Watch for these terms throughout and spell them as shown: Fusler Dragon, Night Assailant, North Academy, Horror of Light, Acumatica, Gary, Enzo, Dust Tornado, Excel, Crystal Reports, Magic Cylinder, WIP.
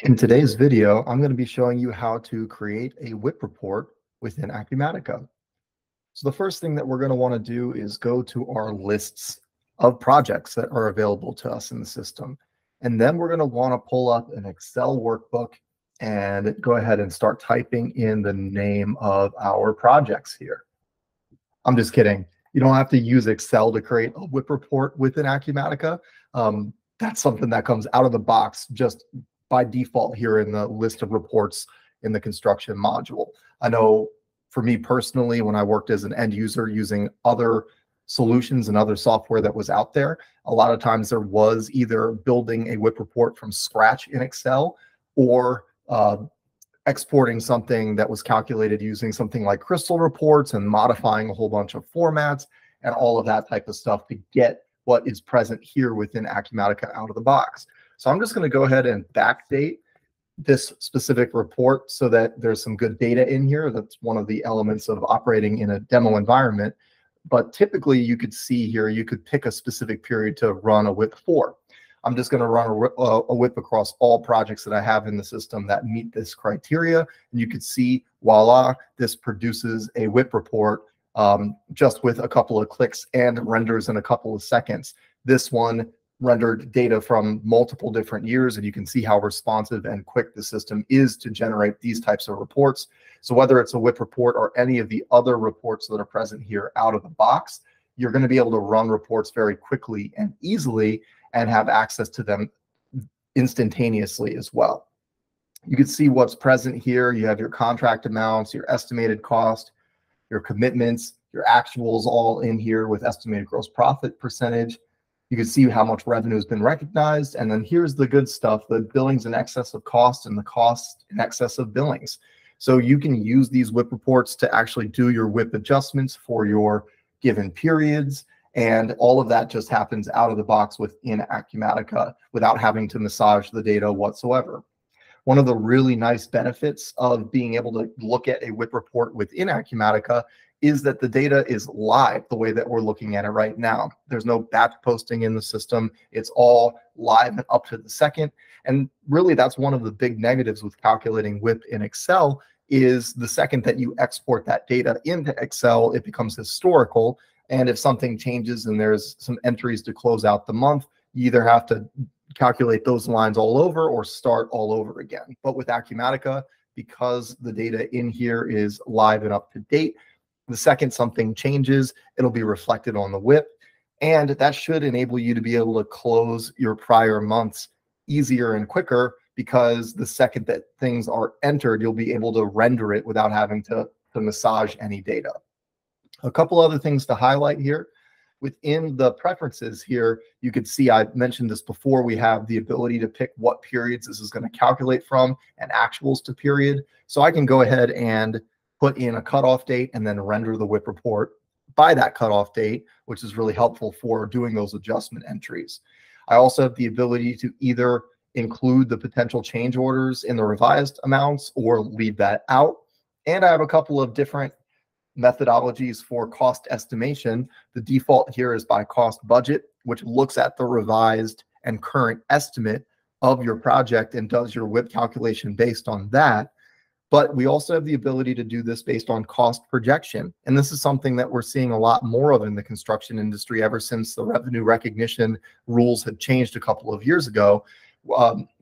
In today's video, I'm going to be showing you how to create a WIP report within Acumatica. So the first thing that we're going to want to do is go to our lists of projects that are available to us in the system. And then we're going to want to pull up an Excel workbook and go ahead and start typing in the name of our projects here. I'm just kidding. You don't have to use Excel to create a WIP report within Acumatica. That's something that comes out of the box just by default here in the list of reports in the construction module. I know for me personally, when I worked as an end user using other solutions and other software that was out there, a lot of times there was either building a WIP report from scratch in Excel or exporting something that was calculated using something like Crystal Reports and modifying a whole bunch of formats and all of that type of stuff to get what is present here within Acumatica out of the box. So I'm just going to go ahead and backdate this specific report so that there's some good data in here. That's one of the elements of operating in a demo environment. But typically you could see here, you could pick a specific period to run a WIP for. I'm just going to run a WIP across all projects that I have in the system that meet this criteria. And you could see, voila, this produces a WIP report just with a couple of clicks and renders in a couple of seconds. This one rendered data from multiple different years, and you can see how responsive and quick the system is to generate these types of reports. So whether it's a WIP report or any of the other reports that are present here out of the box, you're going to be able to run reports very quickly and easily and have access to them instantaneously as well. You can see what's present here. You have your contract amounts, your estimated cost, your commitments, your actuals all in here with estimated gross profit percentage. You can see how much revenue has been recognized. And then here's the good stuff, the billings in excess of cost and the cost in excess of billings. So you can use these WIP reports to actually do your WIP adjustments for your given periods. And all of that just happens out of the box within Acumatica without having to massage the data whatsoever. One of the really nice benefits of being able to look at a WIP report within Acumatica is that the data is live the way that we're looking at it right now. There's no batch posting in the system. It's all live and up to the second. And really, that's one of the big negatives with calculating WIP in Excel is the second that you export that data into Excel, it becomes historical. And if something changes and there's some entries to close out the month, you either have to calculate those lines all over or start all over again. But with Acumatica, because the data in here is live and up to date, the second something changes, it'll be reflected on the WIP. And that should enable you to be able to close your prior months easier and quicker because the second that things are entered, you'll be able to render it without having to massage any data. A couple other things to highlight here. Within the preferences here, you can see I mentioned this before. We have the ability to pick what periods this is going to calculate from and actuals to period. So I can go ahead and put in a cutoff date and then render the WIP report by that cutoff date, which is really helpful for doing those adjustment entries. I also have the ability to either include the potential change orders in the revised amounts or leave that out. And I have a couple of different methodologies for cost estimation. The default here is by cost budget, which looks at the revised and current estimate of your project and does your WIP calculation based on that. But we also have the ability to do this based on cost projection. And this is something that we're seeing a lot more of in the construction industry ever since the revenue recognition rules had changed a couple of years ago.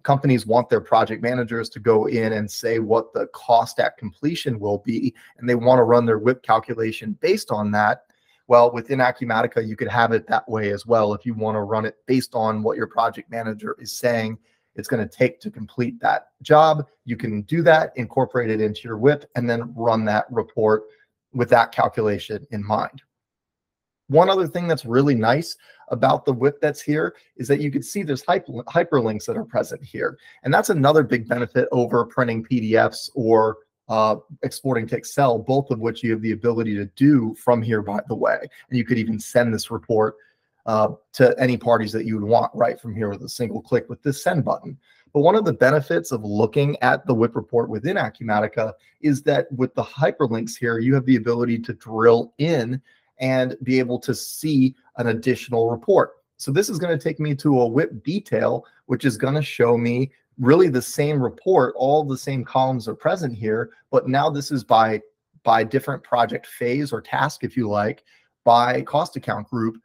Companies want their project managers to go in and say what the cost at completion will be, and they want to run their WIP calculation based on that. Well, within Acumatica, you could have it that way as well if you want to run it based on what your project manager is saying it's going to take to complete that job. You can do that, incorporate it into your WIP, and then run that report with that calculation in mind. One other thing that's really nice about the WIP that's here is that you can see there's hyperlinks that are present here. And that's another big benefit over printing PDFs or exporting to Excel, both of which you have the ability to do from here, by the way. And you could even send this report to any parties that you would want right from here with a single click with this send button. But one of the benefits of looking at the WIP report within Acumatica is that with the hyperlinks here, you have the ability to drill in and be able to see an additional report. So this is going to take me to a WIP detail, which is going to show me really the same report, all the same columns are present here, but now this is by different project phase or task, if you like, by cost account group.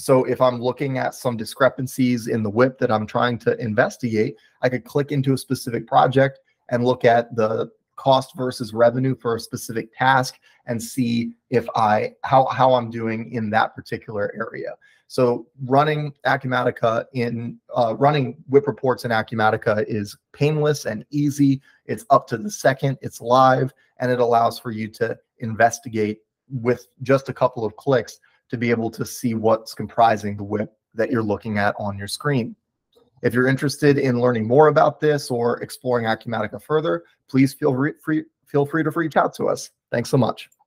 So if I'm looking at some discrepancies in the WIP that I'm trying to investigate, I could click into a specific project and look at the cost versus revenue for a specific task and see if how I'm doing in that particular area. So running Acumatica in running WIP reports in Acumatica is painless and easy. It's up to the second, it's live, and it allows for you to investigate with just a couple of clicks to be able to see what's comprising the WIP that you're looking at on your screen. If you're interested in learning more about this or exploring Acumatica further, please feel free to reach out to us. Thanks so much.